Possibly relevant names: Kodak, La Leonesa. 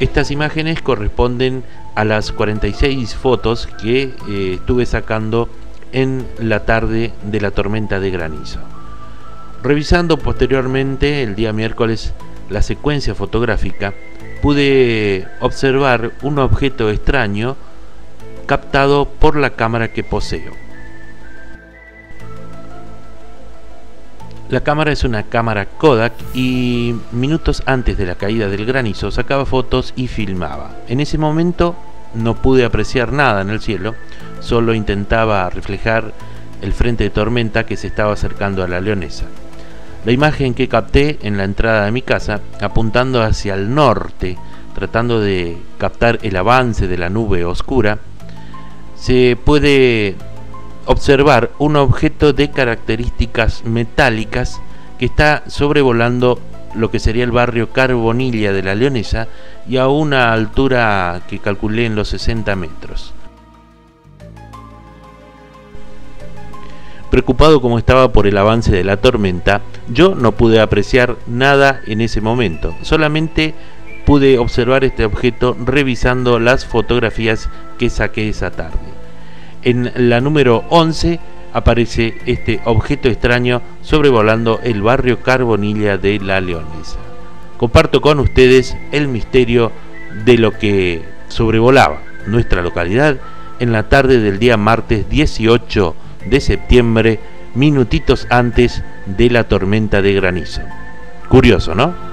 Estas imágenes corresponden a las 46 fotos que estuve sacando en la tarde de la tormenta de granizo. Revisando posteriormente el día miércoles la secuencia fotográfica, pude observar un objeto extraño captado por la cámara que poseo. La cámara es una cámara Kodak y minutos antes de la caída del granizo sacaba fotos y filmaba. En ese momento no pude apreciar nada en el cielo, solo intentaba reflejar el frente de tormenta que se estaba acercando a La Leonesa. La imagen que capté en la entrada de mi casa, apuntando hacia el norte, tratando de captar el avance de la nube oscura, se puede observar un objeto de características metálicas que está sobrevolando lo que sería el barrio Carbonilla de La Leonesa y a una altura que calculé en los 60 metros. Preocupado como estaba por el avance de la tormenta, yo no pude apreciar nada en ese momento, solamente pude observar este objeto revisando las fotografías que saqué esa tarde. En la número 11 aparece este objeto extraño sobrevolando el barrio Carbonilla de La Leonesa. Comparto con ustedes el misterio de lo que sobrevolaba nuestra localidad en la tarde del día martes 18 de septiembre, minutitos antes de la tormenta de granizo. Curioso, ¿no?